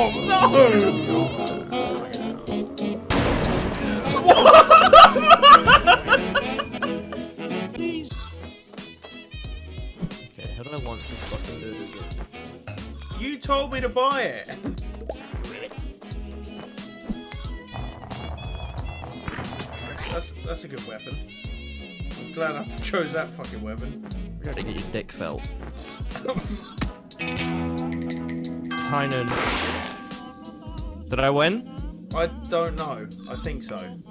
Oh no! Okay, how do I want to fucking do this again? You told me to buy it! That's a good weapon. I'm glad I chose that fucking weapon. We gotta get your dick felt. Tynan. Did I win? I don't know. I think so. I'm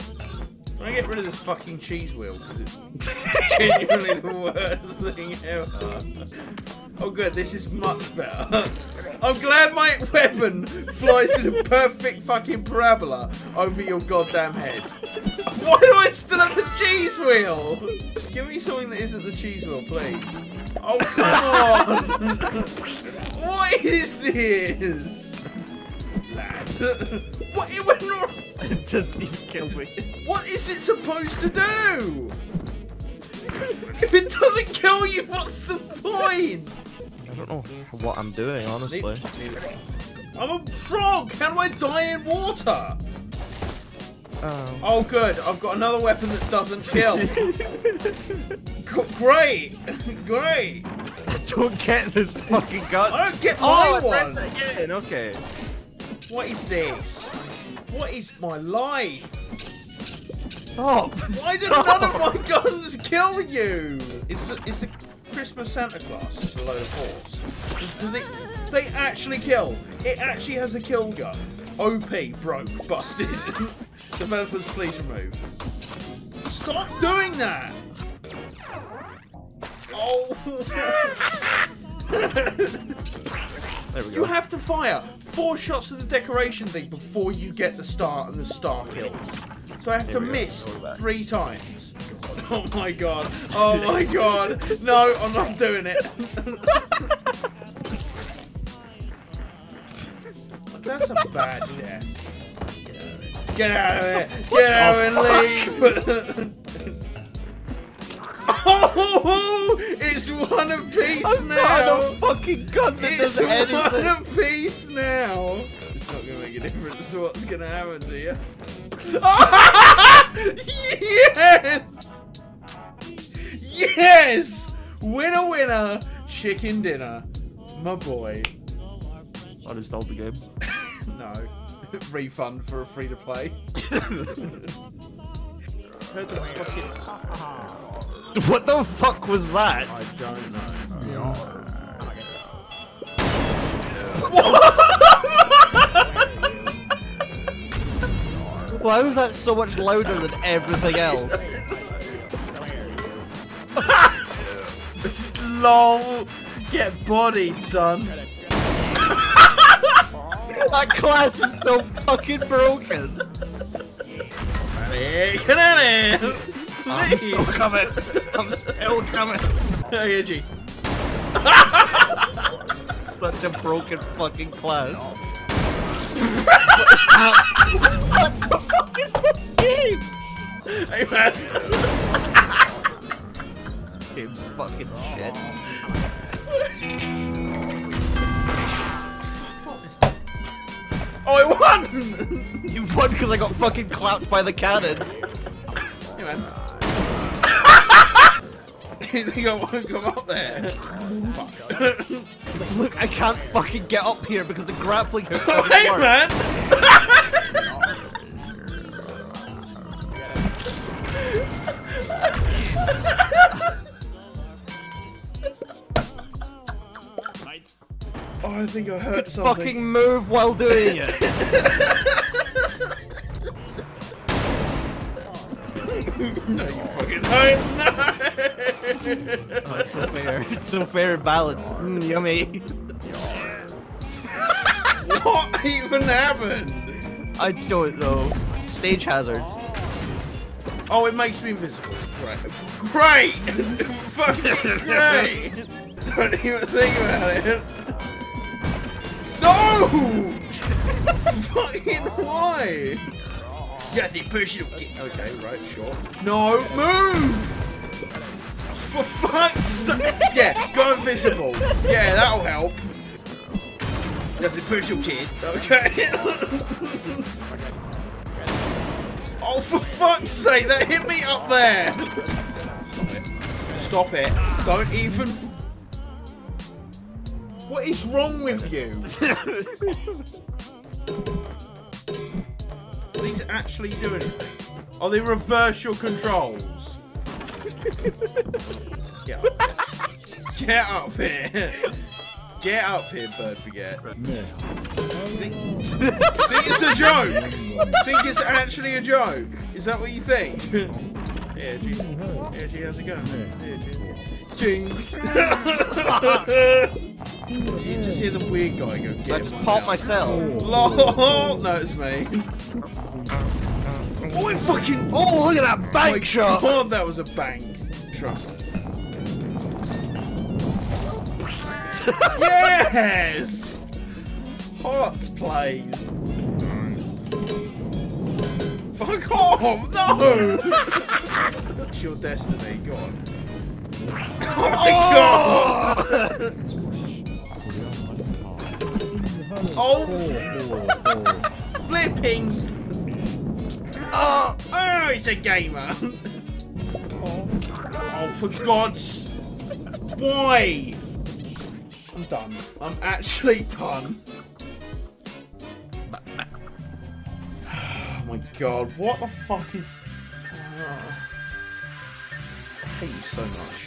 gonna get rid of this fucking cheese wheel because it's genuinely the worst thing ever. Oh good, this is much better. I'm glad my weapon flies in a perfect fucking parabola over your goddamn head. Why do I still have the cheese wheel? Give me something that isn't the cheese wheel, please. Oh, come on! What is this? Lad. What? It went wrong. It doesn't even kill me. What is it supposed to do? If it doesn't kill you, what's the point? I don't know what I'm doing, honestly. I'm a frog! How do I die in water? Oh good, I've got another weapon that doesn't kill. Great! Great! I don't get this fucking gun. I don't get my one! I press it again, okay. What is this? What is my life? Stop! Why did none of my guns kill you? It's the Christmas Santa Claus just a load of horse. They actually kill. It actually has a kill gun. OP, broke, busted. Developers, please remove. Stop doing that! Oh! There we go. You have to fire 4 shots of the decoration thing before you get the star and the star kills. So I have to miss 3 times. Oh my god. Oh my god. No, I'm not doing it. That's a bad death. Get out of it! Get out and leave! Oh! It's one apiece now! Not a fucking gun that does anything! It's one apiece now! It's not gonna make a difference to what's gonna happen to you. Yes! Yes! Winner, winner, chicken dinner. My boy. I just sold the game. No. Refund for a free to play. What the fuck was that? I don't know. Why was that so much louder than everything else? It's lol. Get bodied, son. That class is so fucking broken. I'm still coming. I'm still coming. Hey, Edgy. Such a broken fucking class. What the fuck is this game? Hey, man. This game's fucking shit. Oh, I won! You won because I got fucking clapped by the cannon. Hey, man. You think I want to come up there? Fuck. Look, I can't fucking get up here because the grappling hook doesn't work. Man! Oh, I think I hurt something. Fucking move while doing it. No, you fucking don't. No. Oh, it's so fair. It's so fair and balanced. Yummy. What even happened? I don't know. Stage hazards. Oh, it makes me invisible. Right. Great. Fucking great. Don't even think about it. No! Fucking why? Yeah, the personal kick. Okay, right, sure. No, move! For fuck's sake! Yeah, go invisible. Yeah, that'll help. You have to push your kid. Okay. Oh, for fuck's sake, that hit me up there. Stop it. Don't even... What is wrong with you? These actually do anything? Oh, they reverse your controls. Get up here. Get up here. Get up here, bird baguette. No. Think it's a joke? Think it's actually a joke? Is that what you think? Here, G. Here, G, how's it going? Here, G. Jinx. You just hear the weird guy go, get I just popped myself. LOL. No, it's me. Oh, it fucking. Oh, look at that bank shot. Oh, that was a bang shot. Yes! Hearts plays. Fuck off! No! It's your destiny, go on. Oh my god! Oh! Flipping! Oh! Oh, he's a gamer! Oh, for God's... Why? I'm done. I'm actually done. Oh my god, what the fuck is... Oh, I hate you so much.